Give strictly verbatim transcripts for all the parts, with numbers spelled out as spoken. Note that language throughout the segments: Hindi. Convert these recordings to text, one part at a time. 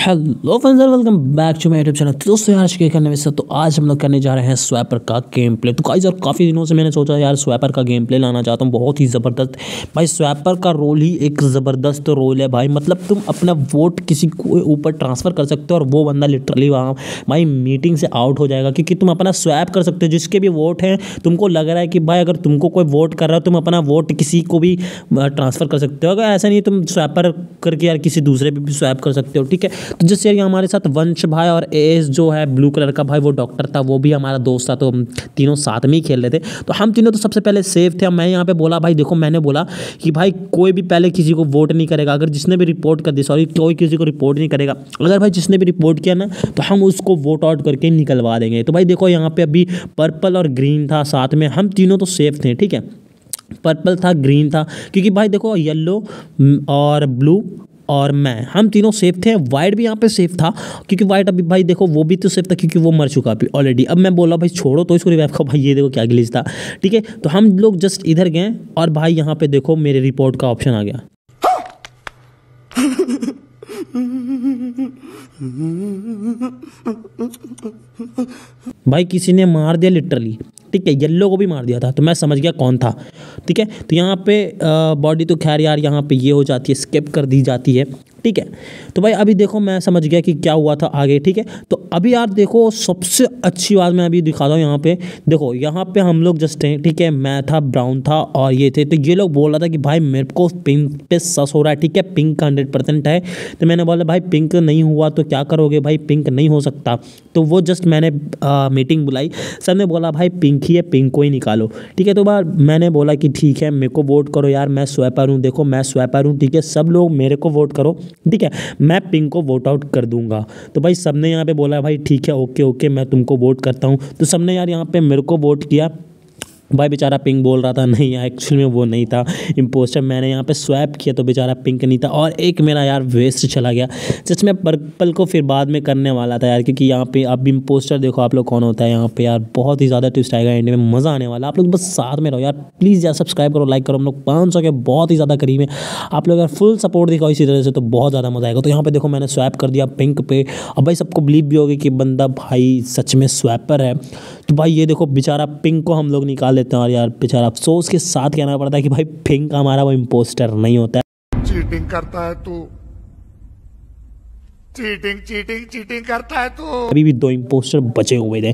Hello friends, welcome back to my YouTube channel. दोस्तों यार आज करने में से तो आज हम लोग करने जा रहे हैं स्वैपर का गेम प्ले। तो गाइस यार काफ़ी दिनों से मैंने सोचा यार स्वैपर का गेम प्ले लाना चाहता हूँ, बहुत ही ज़बरदस्त। भाई स्वैपर का रोल ही एक ज़बरदस्त रोल है भाई, मतलब तुम अपना वोट किसी को ऊपर ट्रांसफ़र कर सकते हो और वो बंदा लिटरली वहाँ भाई मीटिंग से आउट हो जाएगा, क्योंकि तुम अपना स्वैप कर सकते हो। जिसके भी वोट हैं, तुमको लग रहा है कि भाई अगर तुमको कोई वोट कर रहा है, तुम अपना वोट किसी को भी ट्रांसफ़र कर सकते हो। अगर ऐसा नहीं तुम स्वैपर करके यार किसी दूसरे पर भी स्वैप कर सकते हो, ठीक है। तो जिससे यार हमारे साथ वंश भाई और एस जो है ब्लू कलर का भाई, वो डॉक्टर था, वो भी हमारा दोस्त था। तो हम तीनों साथ में ही खेल रहे थे। तो हम तीनों तो सबसे पहले सेफ थे। मैं यहाँ पे बोला भाई देखो, मैंने बोला कि भाई कोई भी पहले किसी को वोट नहीं करेगा। अगर जिसने भी रिपोर्ट कर दी, सॉरी कोई किसी को रिपोर्ट नहीं करेगा। अगर भाई जिसने भी रिपोर्ट किया ना तो हम उसको वोट आउट करके निकलवा देंगे। तो भाई देखो यहाँ पर अभी पर्पल और ग्रीन था साथ में, हम तीनों तो सेफ थे, ठीक है। पर्पल था, ग्रीन था, क्योंकि भाई देखो येलो और ब्लू और मैं, हम तीनों सेफ थे। वाइट भी यहाँ पे सेफ था, क्योंकि वाइट अभी भाई देखो वो भी तो सेफ था, क्योंकि वो मर चुका अभी ऑलरेडी। अब मैं बोला भाई छोड़ो तो इसको रिवाइव करो भाई, ये देखो क्या ग्लिच था, ठीक है। तो हम लोग जस्ट इधर गए और भाई यहाँ पे देखो मेरे रिपोर्ट का ऑप्शन आ गया। भाई किसी ने मार दिया लिटरली, ठीक है। येल्लो को भी मार दिया था, तो मैं समझ गया कौन था, ठीक है। तो यहाँ पे बॉडी तो खैर यार यहाँ पे ये हो जाती है, स्किप कर दी जाती है, ठीक है। तो भाई अभी देखो मैं समझ गया कि क्या हुआ था आगे, ठीक है। तो अभी यार देखो सबसे अच्छी बात मैं अभी दिखा रहा हूँ। यहाँ पे देखो, यहाँ पे हम लोग जस्ट हैं, ठीक है। मैं था, ब्राउन था और ये थे। तो ये लोग बोल रहा था कि भाई मेरे को पिंक पे सस हो रहा है, ठीक है, पिंक का हंड्रेड परसेंट है। तो मैंने बोला भाई पिंक नहीं हुआ तो क्या करोगे भाई, पिंक नहीं हो सकता। तो वो जस्ट मैंने आ, मीटिंग बुलाई, सब ने बोला भाई पिंक ही है, पिंक को ही निकालो, ठीक है। तो बार मैंने बोला कि ठीक है मेरे को वोट करो यार, मैं स्वैपर हूँ, देखो मैं स्वैपर हूँ, ठीक है, सब लोग मेरे को वोट करो, ठीक है, मैं पिंक को वोट आउट कर दूंगा। तो भाई सबने यहाँ पे बोला भाई ठीक है, ओके ओके मैं तुमको वोट करता हूँ। तो सबने यार यहाँ पे मेरे को वोट किया। भाई बेचारा पिंक बोल रहा था नहीं यार एक्चुअल में वो नहीं था, इम्पोस्टर। मैंने यहाँ पे स्वैप किया तो बेचारा पिंक नहीं था और एक मेरा यार वेस्ट चला गया, जिसमें पर्पल को फिर बाद में करने वाला था यार, क्योंकि यहाँ पे अब इम्पोस्टर देखो आप लोग कौन होता है यहाँ पे यार, बहुत ही ज़्यादा ट्विस्ट आएगा, एंड में मज़ा आने वाला। आप लोग बस साथ में रहो यार, प्लीज़ यार सब्सक्राइब करो, लाइक करो, हम लोग पाँच सौ के बहुत ही ज़्यादा करीब है। आप लोग यार फुल सपोर्ट दिखाओ इसी तरह से, तो बहुत ज़्यादा मज़ा आएगा। तो यहाँ पर देखो मैंने स्वैप कर दिया पिंक पे। अब भाई सबको बिलीव भी होगी कि बंदा भाई सच में स्वैपर है। तो भाई ये देखो बेचारा पिंक को हम लोग निकाल लेते हैं और यार बेचारा अफसोस के साथ कहना पड़ता है कि भाई पिंक हमारा वो इम्पोस्टर नहीं होता है, चीटिंग करता है तू, चीटिंग चीटिंग चीटिंग करता है तो। अभी भी दो इम्पोस्टर बचे हुए थे।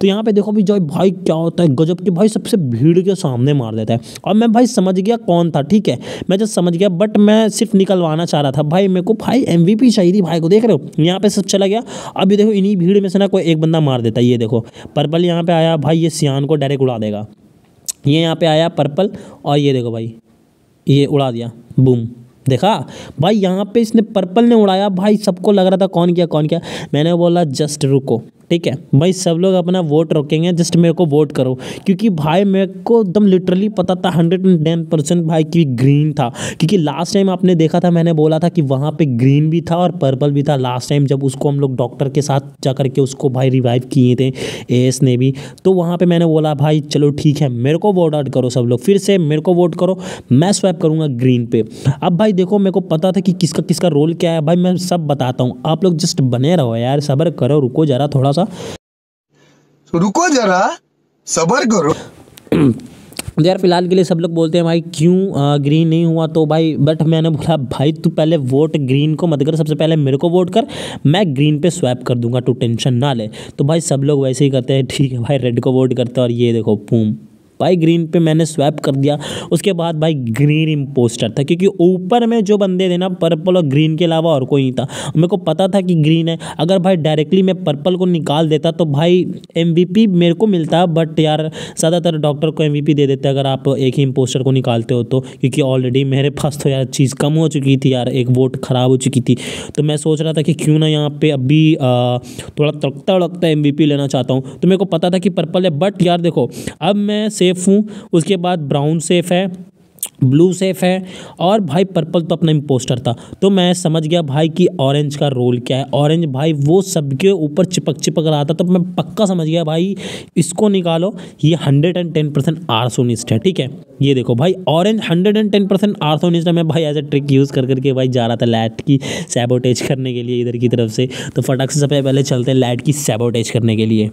तो यहाँ पे देखो भी जो भाई क्या होता है गजब के, भाई सबसे भीड़ के सामने मार देता है। और मैं भाई समझ गया कौन था, ठीक है, मैं जब समझ गया, बट मैं सिर्फ निकलवाना चाह रहा था भाई, मेरे को भाई एमवीपी चाहिए थी भाई को, देख रहे हो। यहाँ पे सब चला गया। अभी देखो इन्हीं भीड़ में से ना कोई एक बंदा मार देता है। ये देखो पर्पल यहाँ पे आया भाई, ये सियान को डायरेक्ट उड़ा देगा। ये यहाँ पे आया पर्पल और ये देखो भाई ये उड़ा दिया, बूम, देखा भाई यहाँ पे इसने पर्पल ने उड़ाया। भाई सबको लग रहा था कौन किया कौन किया, मैंने बोला जस्ट रुको, ठीक है भाई सब लोग अपना वोट रोकेंगे, जस्ट मेरे को वोट करो, क्योंकि भाई मेरे को एकदम लिटरली पता था हंड्रेड एंड टेन परसेंट भाई कि ग्रीन था, क्योंकि लास्ट टाइम आपने देखा था मैंने बोला था कि वहाँ पे ग्रीन भी था और पर्पल भी था लास्ट टाइम, जब उसको हम लोग डॉक्टर के साथ जा करके उसको भाई रिवाइव किए थे एस ने भी। तो वहाँ पर मैंने बोला भाई चलो ठीक है मेरे को वोट आउट करो, सब लोग फिर से मेरे को वोट करो, मैं स्वैप करूँगा ग्रीन पे। अब भाई देखो मेरे को पता था कि किसका किसका रोल क्या है, भाई मैं सब बताता हूँ, आप लोग जस्ट बने रहो यार, सब्र करो, रुको जरा थोड़ा सा, रुको जरा सब्र करो। यार फिलहाल के लिए सब लोग बोलते हैं भाई क्यों ग्रीन नहीं हुआ, तो भाई बट मैंने बोला भाई तू पहले वोट ग्रीन को मत कर, सबसे पहले मेरे को वोट कर, मैं ग्रीन पे स्वैप कर दूंगा, तू टेंशन ना ले। तो भाई सब लोग वैसे ही करते हैं, ठीक है भाई रेड को वोट करते हैं और ये देखो बूम भाई ग्रीन पे मैंने स्वैप कर दिया। उसके बाद भाई ग्रीन इम्पोस्टर था, क्योंकि ऊपर में जो बंदे थे ना पर्पल और ग्रीन के अलावा और कोई नहीं था। मेरे को पता था कि ग्रीन है, अगर भाई डायरेक्टली मैं पर्पल को निकाल देता तो भाई एमवीपी मेरे को मिलता, बट यार ज़्यादातर डॉक्टर को एमवीपी दे देते अगर आप एक ही इम्पोस्टर को निकालते हो तो, क्योंकि ऑलरेडी मेरे पास तो यार चीज़ कम हो चुकी थी यार, एक वोट ख़राब हो चुकी थी। तो मैं सोच रहा था कि क्यों ना यहाँ पर अभी थोड़ा तड़कता उड़कता एमवीपी लेना चाहता हूँ। तो मेरे को पता था कि पर्पल है, बट यार देखो अब मैं सेफ हूँ। उसके बाद ब्राउन सेफ है, ब्लू सेफ है और भाई पर्पल तो अपना इम्पोस्टर था। तो मैं समझ गया भाई कि ऑरेंज का रोल क्या है। ऑरेंज भाई वो सबके ऊपर चिपक चिपक रहा था, तो मैं पक्का समझ गया भाई इसको निकालो, ये hundred and ten percent arsonist है। ठीक है, ये देखो भाई orange hundred and ten percent arsonist है। मैं भाई एज ए ट्रिक यूज़ कर करके भाई जा रहा था लाइट की सैबोटेज करने के लिए इधर की तरफ से। तो फटाक से सबसे पहले चलते हैं लाइट की सैबोटेज करने के लिए।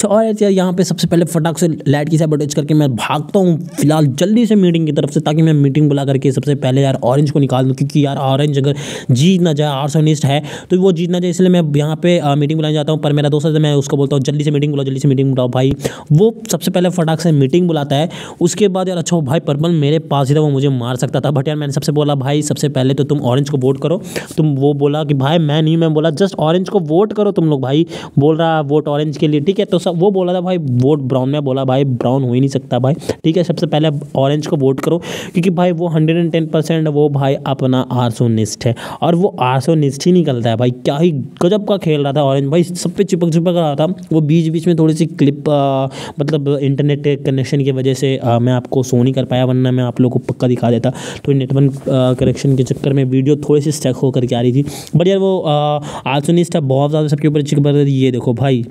तो और यार यहाँ पे सबसे पहले फटाक से लाइट की सैबोटेज करके मैं भागता हूँ फिलहाल जल्दी से मीटिंग की तरफ से, ताकि मैं मीटिंग बुला करके सबसे पहले यार ऑरेंज को निकाल दूँ, क्योंकि यार ऑरेंज अगर जीत ना जाए, आर्सोनिस्ट है तो वो जीत ना जाए, इसलिए मैं यहाँ पे आ, मीटिंग बुलाने जाता हूँ। पर मेरा दोस्त है, मैं उसको बोलता हूँ जल्दी से मीटिंग बुलाओ, जल्दी से मीटिंग बुलाओ। भाई वो सबसे पहले फटाक से मीटिंग बुलाता है। उसके बाद यार अच्छा भाई पर्पल मेरे पास ही था, वो मुझे मार सकता था, बट यार मैंने सबसे बोला भाई सबसे पहले तो तुम ऑरेंज को वोट करो। तुम वो बोला कि भाई मैं नहीं, मैं बोला जस्ट ऑरेंज को वोट करो तुम लोग। भाई बोल रहा वोट ऑरेंज के लिए, ठीक है। तो वो बोला था भाई वोट ब्राउन, में बोला भाई ब्राउन हो ही नहीं सकता भाई, ठीक है। सबसे पहले ऑरेंज को वोट करो, क्योंकि भाई वो हंड्रेड एंड टेन परसेंट, वो भाई अपना आर्सोनिस्ट है और वो आर्सोनिस्ट ही निकलता है। भाई क्या ही गजब का खेल रहा था ऑरेंज भाई, सब पे चिपक चिपक रहा था। वो बीच बीच में थोड़ी सी क्लिप आ, मतलब इंटरनेट कनेक्शन की वजह से आ, मैं आपको शो नहीं कर पाया, वरना मैं आप लोग को पक्का दिखा देता। तो नेटवर्क कनेक्शन के चक्कर में वीडियो थोड़ी सी स्टक होकर के आ रही थी, बट यार वो आर्सोनिस्ट है, बहुत ज़्यादा सबके ऊपर चिपक रहा था। ये देखो भाई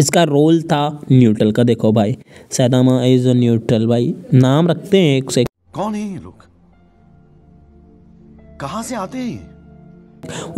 इसका रोल था न्यूट्रल का। देखो भाई सैदामा इज न्यूट्रल, भाई नाम रखते हैं एक से। कौन है ये लोग, कहाँ से आते हैं?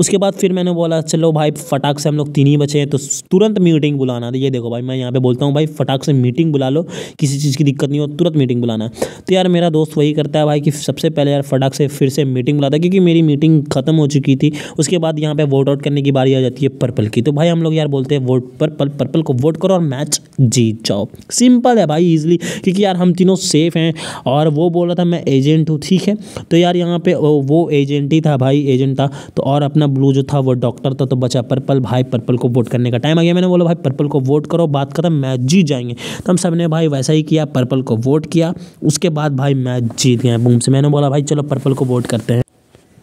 उसके बाद फिर मैंने बोला चलो भाई फटाक से हम लोग तीन ही बचे हैं, तो तुरंत मीटिंग बुलाना था। ये देखो भाई मैं यहाँ पे बोलता हूँ भाई फटाक से मीटिंग बुला लो, किसी चीज़ की दिक्कत नहीं हो, तुरंत मीटिंग बुलाना। तो यार मेरा दोस्त वही करता है भाई कि सबसे पहले यार फटाक से फिर से मीटिंग बुलाता है, क्योंकि मेरी मीटिंग खत्म हो चुकी थी। उसके बाद यहाँ पर वोट आउट करने की बारी आ जाती है पर्पल की। तो भाई हम लोग यार बोलते हैं वोट पर्पल, पर्पल को वोट करो और मैच जीत जाओ। सिंपल है भाई ईजिली, क्योंकि यार हम तीनों सेफ हैं। और वो बोल रहा था मैं एजेंट हूँ, ठीक है। तो यार यहाँ पर वो एजेंट ही था भाई, एजेंट था। तो और अपना ब्लू जो था वो डॉक्टर था, तो बचा पर्पल। भाई पर्पल को वोट करने का टाइम आ गया। मैंने बोला भाई पर्पल को वोट करो, बात खत्म, मैच जीत जाएंगे। तो हम सब ने भाई वैसा ही किया, पर्पल को वोट किया, उसके बाद भाई मैच जीत गए बूम से। मैंने बोला भाई चलो पर्पल को वोट करते हैं।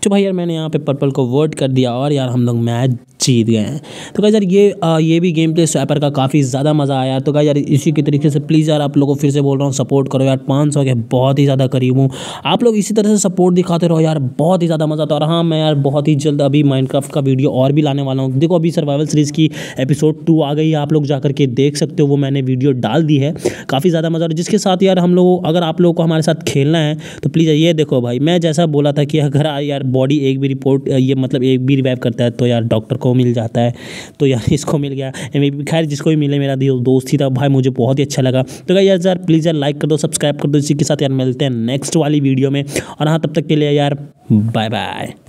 तो भाई यार मैंने यहाँ पे पर्पल को वोट कर दिया और यार हम लोग मैच जीत गए हैं। तो गाइस यार ये आ, ये भी गेम प्ले स्वैपर का काफ़ी ज़्यादा मज़ा आया। तो गाइस यार इसी के तरीके से प्लीज़ यार आप लोगों को फिर से बोल रहा हूँ सपोर्ट करो यार, पाँच सौ के बहुत ही ज़्यादा करीब हूँ। आप लोग इसी तरह से सपोर्ट दिखाते रहो यार, बहुत ही ज़्यादा मज़ा आता है। और हाँ मैं यार बहुत ही जल्द अभी माइनक्राफ्ट का वीडियो और भी लाने वाला हूँ। देखो अभी सर्वाइवल सीरीज़ की एपिसोड टू आ गई है, आप लोग जा करके देख सकते हो, वो मैंने वीडियो डाल दी है, काफ़ी ज़्यादा मज़ा। और जिसके साथ यार हम लोग, अगर आप लोगों को हमारे साथ खेलना है तो प्लीज़ ये देखो भाई मैं जैसा बोला था कि अगर यार बॉडी एक भी रिपोर्ट ये मतलब एक भी रिवाइव करता है तो यार डॉक्टर को मिल जाता है। तो यार इसको मिल गया, खैर जिसको भी मिले, मेरा दोस्त ही था भाई, मुझे बहुत ही अच्छा लगा। तो यार यार प्लीज़ यार लाइक कर दो, सब्सक्राइब कर दो। इसी के साथ यार मिलते हैं नेक्स्ट वाली वीडियो में। और हाँ तब तक के लिए यार बाय बाय।